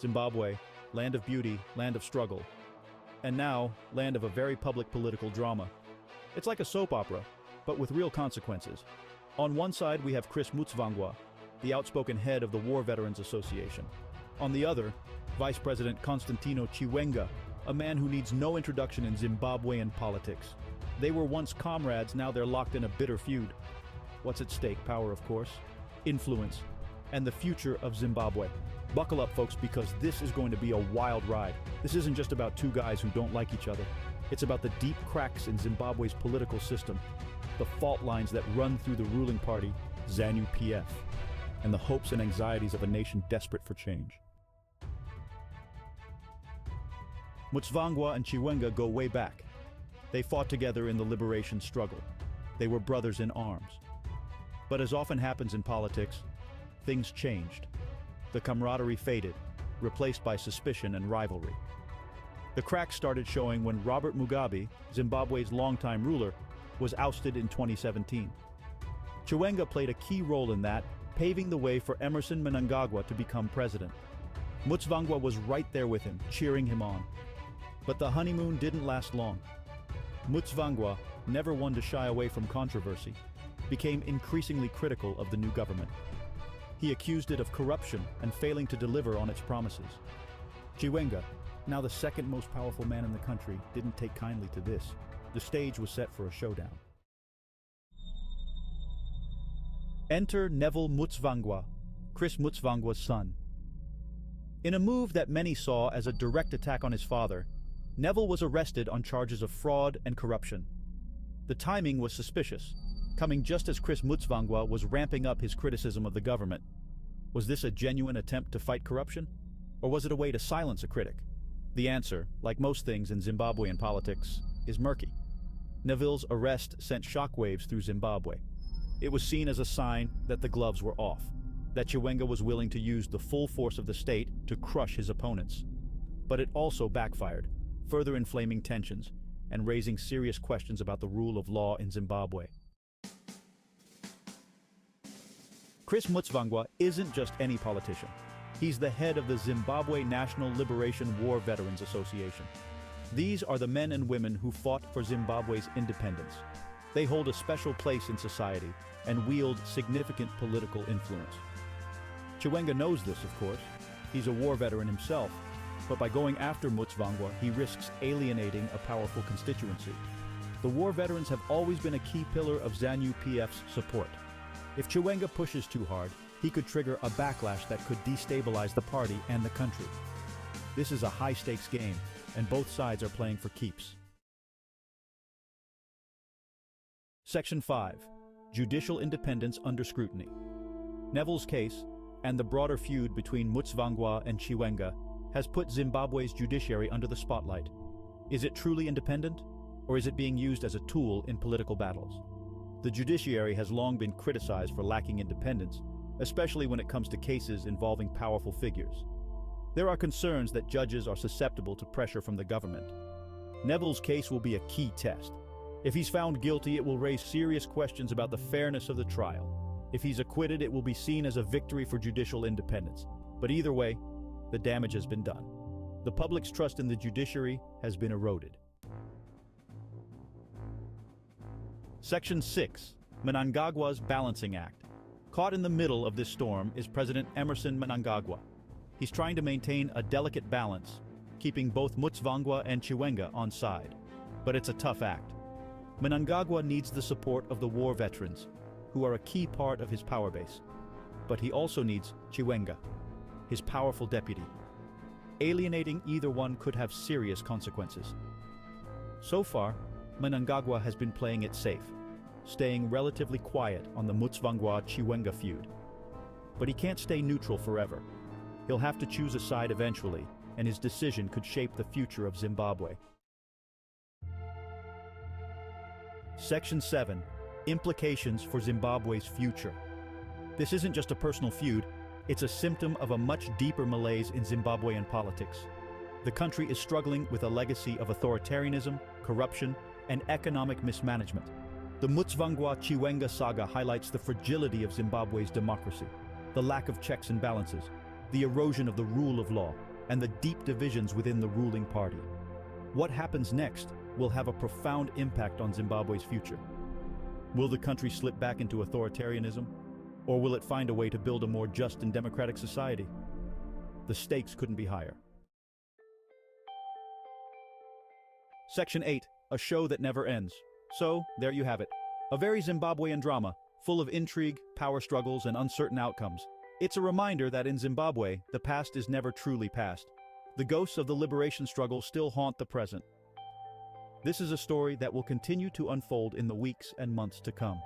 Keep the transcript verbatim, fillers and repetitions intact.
Zimbabwe, land of beauty, land of struggle. And now, land of a very public political drama. It's like a soap opera, but with real consequences. On one side, we have Chris Mutsvangwa, the outspoken head of the War Veterans Association. On the other, Vice President Constantino Chiwenga, a man who needs no introduction in Zimbabwean politics. They were once comrades, now they're locked in a bitter feud. What's at stake? Power, of course, influence, and the future of Zimbabwe. Buckle up, folks, because this is going to be a wild ride. This isn't just about two guys who don't like each other. It's about the deep cracks in Zimbabwe's political system, the fault lines that run through the ruling party, ZANU P F, and the hopes and anxieties of a nation desperate for change. Mutsvangwa and Chiwenga go way back. They fought together in the liberation struggle. They were brothers in arms. But as often happens in politics, things changed. The camaraderie faded, replaced by suspicion and rivalry. The cracks started showing when Robert Mugabe, Zimbabwe's longtime ruler, was ousted in twenty seventeen. Chiwenga played a key role in that, paving the way for Emerson Mnangagwa to become president. Mutsvangwa was right there with him, cheering him on. But the honeymoon didn't last long. Mutsvangwa, never one to shy away from controversy, became increasingly critical of the new government. He accused it of corruption and failing to deliver on its promises. Chiwenga, now the second most powerful man in the country, didn't take kindly to this. The stage was set for a showdown. Enter Neville Mutsvangwa, Chris Mutsvangwa's son. In a move that many saw as a direct attack on his father, Neville was arrested on charges of fraud and corruption. The timing was suspicious, coming just as Chris Mutsvangwa was ramping up his criticism of the government. Was this a genuine attempt to fight corruption? Or was it a way to silence a critic? The answer, like most things in Zimbabwean politics, is murky. Neville's arrest sent shockwaves through Zimbabwe. It was seen as a sign that the gloves were off, that Chiwenga was willing to use the full force of the state to crush his opponents. But it also backfired, further inflaming tensions and raising serious questions about the rule of law in Zimbabwe. Chris Mutsvangwa isn't just any politician. He's the head of the Zimbabwe National Liberation War Veterans Association. These are the men and women who fought for Zimbabwe's independence. They hold a special place in society and wield significant political influence. Chiwenga knows this, of course. He's a war veteran himself, but by going after Mutsvangwa, he risks alienating a powerful constituency. The war veterans have always been a key pillar of ZANU P F's support. If Chiwenga pushes too hard, he could trigger a backlash that could destabilize the party and the country. This is a high-stakes game, and both sides are playing for keeps. Section five. Judicial independence under scrutiny. Neville's case, and the broader feud between Mutsvangwa and Chiwenga, has put Zimbabwe's judiciary under the spotlight. Is it truly independent, or is it being used as a tool in political battles? The judiciary has long been criticized for lacking independence, especially when it comes to cases involving powerful figures. There are concerns that judges are susceptible to pressure from the government. Neville's case will be a key test. If he's found guilty, it will raise serious questions about the fairness of the trial. If he's acquitted, it will be seen as a victory for judicial independence. But either way, the damage has been done. The public's trust in the judiciary has been eroded. Section six. Mnangagwa's Balancing Act. Caught in the middle of this storm is President Emerson Mnangagwa. He's trying to maintain a delicate balance, keeping both Mutsvangwa and Chiwenga on side. But it's a tough act. Mnangagwa needs the support of the war veterans, who are a key part of his power base. But he also needs Chiwenga, his powerful deputy. Alienating either one could have serious consequences. So far, Mnangagwa has been playing it safe, staying relatively quiet on the Mutsvangwa-Chiwenga feud. But he can't stay neutral forever. He'll have to choose a side eventually, and his decision could shape the future of Zimbabwe. Section seven. Implications for Zimbabwe's future. This isn't just a personal feud, it's a symptom of a much deeper malaise in Zimbabwean politics. The country is struggling with a legacy of authoritarianism, corruption, and economic mismanagement. The Mutsvangwa-Chiwenga saga highlights the fragility of Zimbabwe's democracy, the lack of checks and balances, the erosion of the rule of law, and the deep divisions within the ruling party. What happens next will have a profound impact on Zimbabwe's future. Will the country slip back into authoritarianism, or will it find a way to build a more just and democratic society? The stakes couldn't be higher. Section eight, a show that never ends. So, there you have it. A very Zimbabwean drama, full of intrigue, power struggles, and uncertain outcomes. It's a reminder that in Zimbabwe, the past is never truly past. The ghosts of the liberation struggle still haunt the present. This is a story that will continue to unfold in the weeks and months to come.